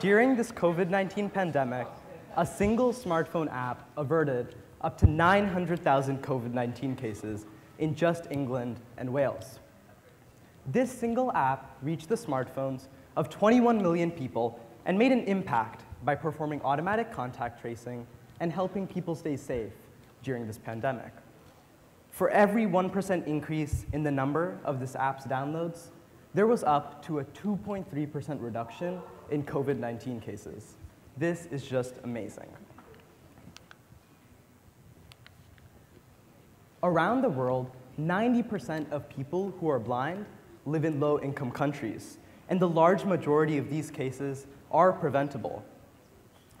During this COVID-19 pandemic, a single smartphone app averted up to 900,000 COVID-19 cases in just England and Wales. This single app reached the smartphones of 21 million people and made an impact by performing automatic contact tracing and helping people stay safe during this pandemic. For every 1% increase in the number of this app's downloads, there was up to a 2.3% reduction in COVID-19 cases. This is just amazing. Around the world, 90% of people who are blind live in low-income countries, and the large majority of these cases are preventable.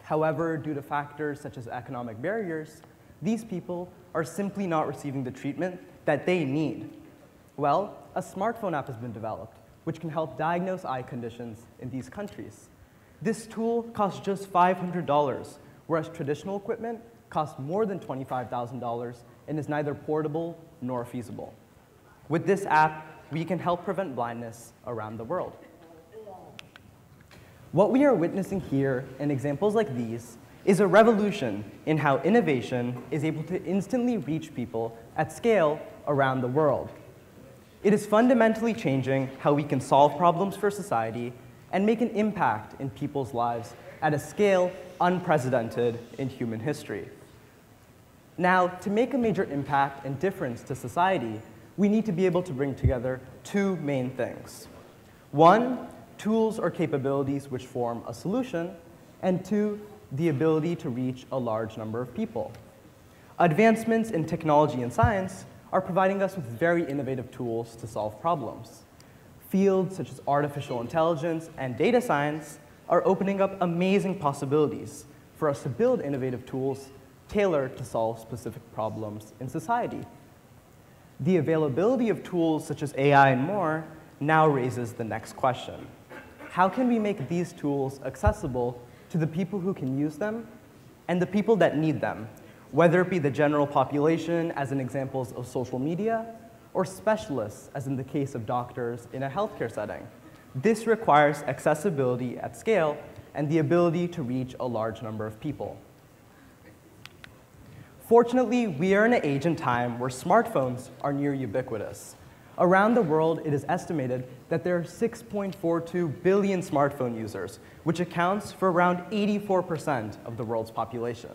However, due to factors such as economic barriers, these people are simply not receiving the treatment that they need. Well, a smartphone app has been developed, which can help diagnose eye conditions in these countries. This tool costs just $500, whereas traditional equipment costs more than $25,000 and is neither portable nor feasible. With this app, we can help prevent blindness around the world. What we are witnessing here in examples like these is a revolution in how innovation is able to instantly reach people at scale around the world. It is fundamentally changing how we can solve problems for society and make an impact in people's lives at a scale unprecedented in human history. Now, to make a major impact and difference to society, we need to be able to bring together two main things. One, tools or capabilities which form a solution, and two, the ability to reach a large number of people. Advancements in technology and science are providing us with very innovative tools to solve problems. Fields such as artificial intelligence and data science are opening up amazing possibilities for us to build innovative tools tailored to solve specific problems in society. The availability of tools such as AI and more now raises the next question. How can we make these tools accessible to the people who can use them and the people that need them, whether it be the general population, as in examples of social media, or specialists, as in the case of doctors in a healthcare setting? This requires accessibility at scale and the ability to reach a large number of people. Fortunately, we are in an age and time where smartphones are near ubiquitous. Around the world, it is estimated that there are 6.42 billion smartphone users, which accounts for around 84% of the world's population.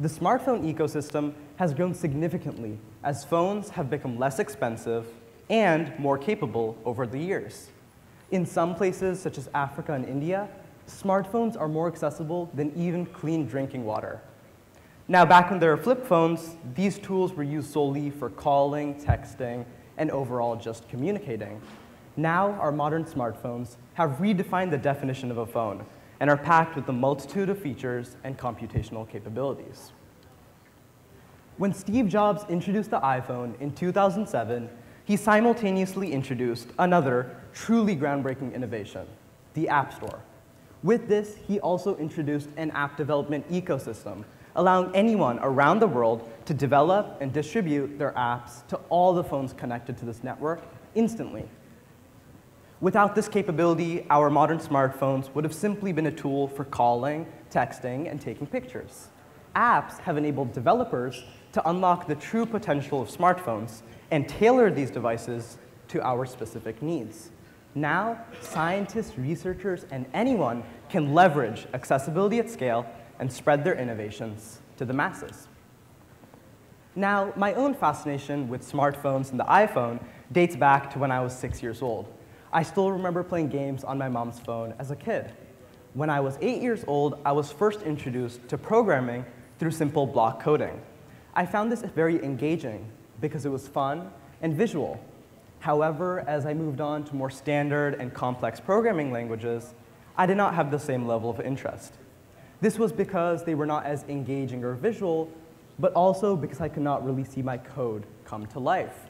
The smartphone ecosystem has grown significantly as phones have become less expensive and more capable over the years. In some places, such as Africa and India, smartphones are more accessible than even clean drinking water. Now, back when there were flip phones, these tools were used solely for calling, texting, and overall just communicating. Now, our modern smartphones have redefined the definition of a phone and are packed with a multitude of features and computational capabilities. When Steve Jobs introduced the iPhone in 2007, he simultaneously introduced another truly groundbreaking innovation, the App Store. With this, he also introduced an app development ecosystem, allowing anyone around the world to develop and distribute their apps to all the phones connected to this network instantly. Without this capability, our modern smartphones would have simply been a tool for calling, texting, and taking pictures. Apps have enabled developers to unlock the true potential of smartphones and tailor these devices to our specific needs. Now, scientists, researchers, and anyone can leverage accessibility at scale and spread their innovations to the masses. Now, my own fascination with smartphones and the iPhone dates back to when I was 6 years old. I still remember playing games on my mom's phone as a kid. When I was 8 years old, I was first introduced to programming through simple block coding. I found this very engaging because it was fun and visual. However, as I moved on to more standard and complex programming languages, I did not have the same level of interest. This was because they were not as engaging or visual, but also because I could not really see my code come to life.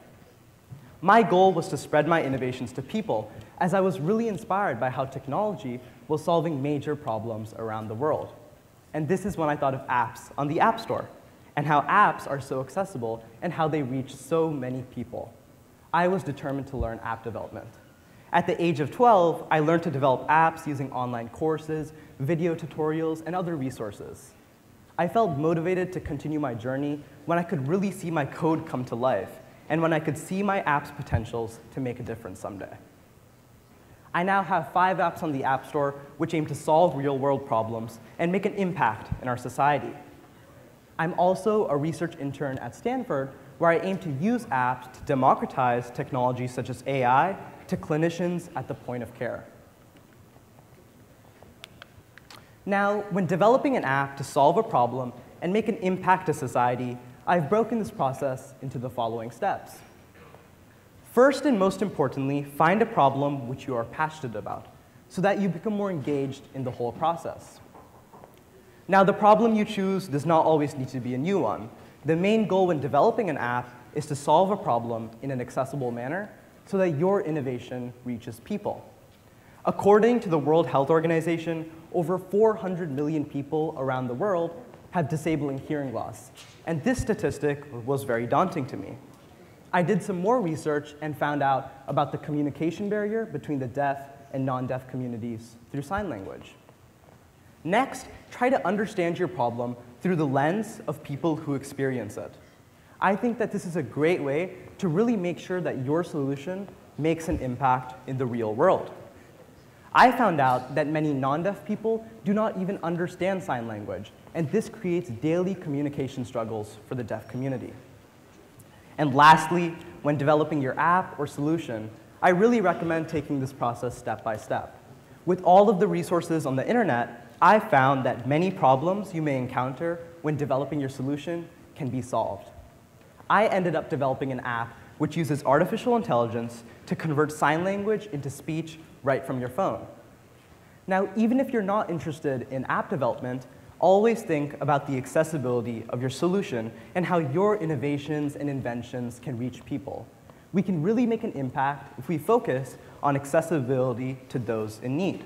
My goal was to spread my innovations to people, as I was really inspired by how technology was solving major problems around the world. And this is when I thought of apps on the App Store, and how apps are so accessible, and how they reach so many people. I was determined to learn app development. At the age of 12, I learned to develop apps using online courses, video tutorials, and other resources. I felt motivated to continue my journey when I could really see my code come to life, and when I could see my app's potentials to make a difference someday. I now have 5 apps on the App Store which aim to solve real-world problems and make an impact in our society. I'm also a research intern at Stanford, where I aim to use apps to democratize technologies such as AI to clinicians at the point of care. Now, when developing an app to solve a problem and make an impact to society, I've broken this process into the following steps. First and most importantly, find a problem which you are passionate about so that you become more engaged in the whole process. Now, the problem you choose does not always need to be a new one. The main goal when developing an app is to solve a problem in an accessible manner so that your innovation reaches people. According to the World Health Organization, over 400 million people around the world have disabling hearing loss, and this statistic was very daunting to me. I did some more research and found out about the communication barrier between the deaf and non-deaf communities through sign language. Next, try to understand your problem through the lens of people who experience it. I think that this is a great way to really make sure that your solution makes an impact in the real world. I found out that many non-deaf people do not even understand sign language, and this creates daily communication struggles for the deaf community. And lastly, when developing your app or solution, I really recommend taking this process step by step. With all of the resources on the internet, I found that many problems you may encounter when developing your solution can be solved. I ended up developing an app which uses artificial intelligence to convert sign language into speech right from your phone. Now, even if you're not interested in app development, always think about the accessibility of your solution and how your innovations and inventions can reach people. We can really make an impact if we focus on accessibility to those in need.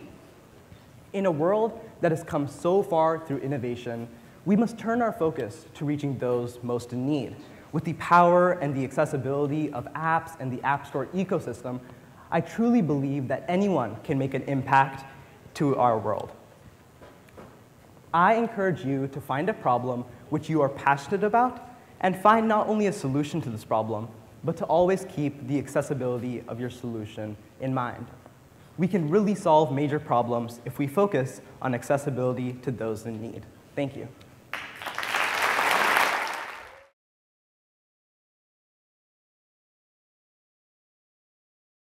In a world that has come so far through innovation, we must turn our focus to reaching those most in need. With the power and the accessibility of apps and the App Store ecosystem, I truly believe that anyone can make an impact to our world. I encourage you to find a problem which you are passionate about and find not only a solution to this problem, but to always keep the accessibility of your solution in mind. We can really solve major problems if we focus on accessibility to those in need. Thank you.